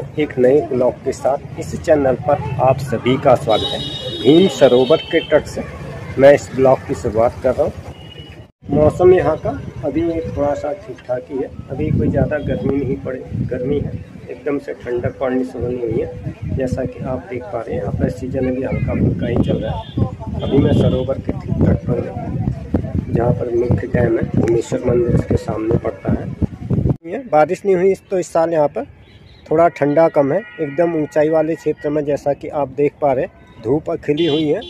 एक नए ब्लॉग के साथ इस चैनल पर आप सभी का स्वागत है। भीम सरोवर के तट से मैं इस ब्लॉग की शुरुआत कर रहा हूँ। मौसम यहाँ का अभी थोड़ा सा ठीक ठाक ही है, अभी कोई ज़्यादा गर्मी नहीं पड़े, गर्मी है एकदम से ठंडक पड़नी शुरू नहीं हुई है। जैसा कि आप देख पा रहे हैं यहाँ पर सीजन अभी हल्का फुल्का ही चल रहा है। अभी मैं सरोवर के ठीक तट पर हूँ, जहाँ पर मुख्य डैम है भूमेश मंजूर, उसके सामने पड़ता है। बारिश नहीं हुई तो इस साल यहाँ पर थोड़ा ठंडा कम है। एकदम ऊंचाई वाले क्षेत्र में जैसा कि आप देख पा रहे हैं धूप खिली हुई है।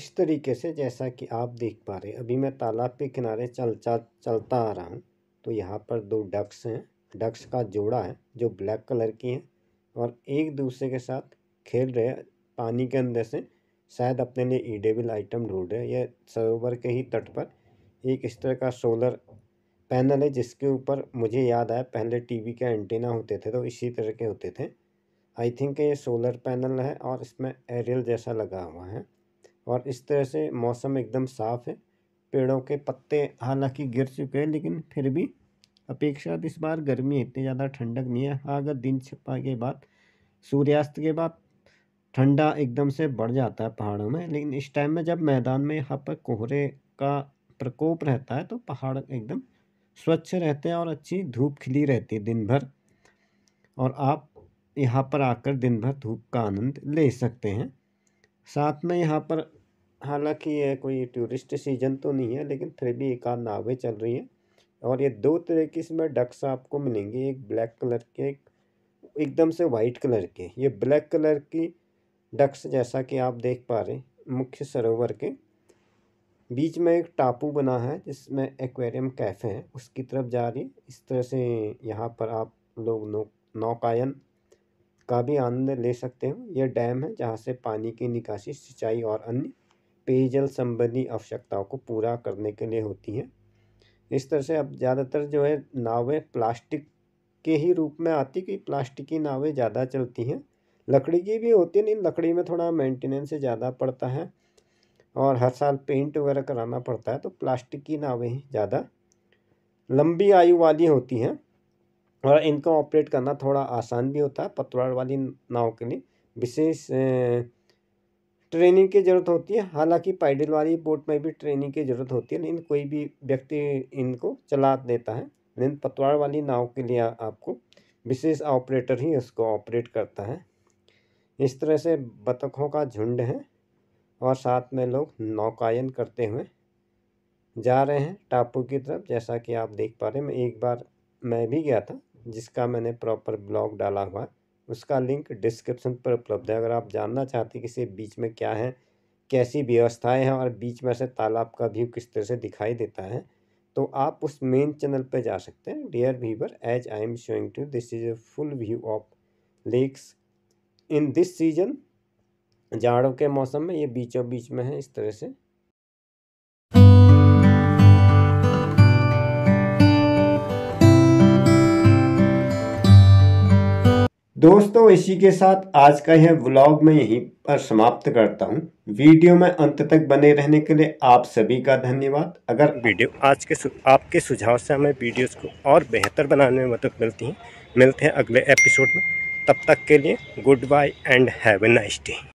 इस तरीके से जैसा कि आप देख पा रहे हैं। अभी मैं तालाब के किनारे चलता आ रहा हूँ तो यहाँ पर दो डक्स हैं, डक्स का जोड़ा है जो ब्लैक कलर की हैं और एक दूसरे के साथ खेल रहे हैं पानी के अंदर से, शायद अपने लिए ईडेबल आइटम ढूंढ रहे हैं। यह सरोवर के ही तट पर एक इस तरह का सोलर पैनल है जिसके ऊपर मुझे याद आया पहले टीवी के एंटीना होते थे तो इसी तरह के होते थे। आई थिंक ये सोलर पैनल है और इसमें एरियल जैसा लगा हुआ है और इस तरह से मौसम एकदम साफ़ है। पेड़ों के पत्ते हालांकि गिर चुके हैं लेकिन फिर भी अपेक्षाकृत इस बार गर्मी इतनी ज़्यादा ठंडक नहीं है। अगर दिन छिपा के बाद सूर्यास्त के बाद ठंडा एकदम से बढ़ जाता है पहाड़ों में, लेकिन इस टाइम में जब मैदान में यहाँ पर कोहरे का प्रकोप रहता है तो पहाड़ एकदम स्वच्छ रहते हैं और अच्छी धूप खिली रहती है दिन भर और आप यहाँ पर आकर दिन भर धूप का आनंद ले सकते हैं। साथ में यहाँ पर हालांकि यह कोई टूरिस्ट सीजन तो नहीं है लेकिन फिर भी एक आध नावें चल रही हैं और ये दो तरह की इसमें डक्स आपको मिलेंगी, एक ब्लैक कलर के एक एकदम से वाइट कलर के। ये ब्लैक कलर की डक्स जैसा कि आप देख पा रहे मुख्य सरोवर के बीच में एक टापू बना है जिसमें एक्वेरियम कैफ़े है उसकी तरफ जा रही। इस तरह से यहाँ पर आप लोग नौकायन का भी आनंद ले सकते हो। यह डैम है जहाँ से पानी की निकासी सिंचाई और अन्य पेयजल संबंधी आवश्यकताओं को पूरा करने के लिए होती है। इस तरह से अब ज़्यादातर जो है नावें प्लास्टिक के ही रूप में आती कि प्लास्टिक की नावें ज़्यादा चलती हैं, लकड़ी की भी होती नहीं, लकड़ी में थोड़ा मेंटेनेंस ज़्यादा पड़ता है और हर साल पेंट वगैरह कराना पड़ता है तो प्लास्टिक की नावें ही ज़्यादा लंबी आयु वाली होती हैं और इनको ऑपरेट करना थोड़ा आसान भी होता है। पतवार वाली नाव के लिए विशेष ट्रेनिंग की ज़रूरत होती है, हालांकि पैडल वाली बोट में भी ट्रेनिंग की ज़रूरत होती है लेकिन कोई भी व्यक्ति इनको चला देता है, लेकिन पतवार वाली नाव के लिए आपको विशेष ऑपरेटर ही उसको ऑपरेट करता है। इस तरह से बतखों का झुंड है और साथ में लोग नौकायन करते हुए जा रहे हैं टापू की तरफ जैसा कि आप देख पा रहे हैं। एक बार मैं भी गया था जिसका मैंने प्रॉपर ब्लॉग डाला हुआ है, उसका लिंक डिस्क्रिप्शन पर उपलब्ध है। अगर आप जानना चाहते हैं कि इसके बीच में क्या है, कैसी व्यवस्थाएं हैं और बीच में से तालाब का व्यू किस तरह से दिखाई देता है तो आप उस मेन चैनल पर जा सकते हैं। Dear viewer, as I am showing to this is a full view of lakes in this season. जाड़ों के मौसम में ये बीचों बीच में है इस तरह से। दोस्तों, इसी के साथ आज का यह व्लॉग मैं यहीं पर समाप्त करता हूं। वीडियो में अंत तक बने रहने के लिए आप सभी का धन्यवाद। अगर वीडियो आज के आपके सुझाव से हमें वीडियोस को और बेहतर बनाने में मदद मिलती है। मिलते हैं अगले एपिसोड में, तब तक के लिए goodbye and have a nice day.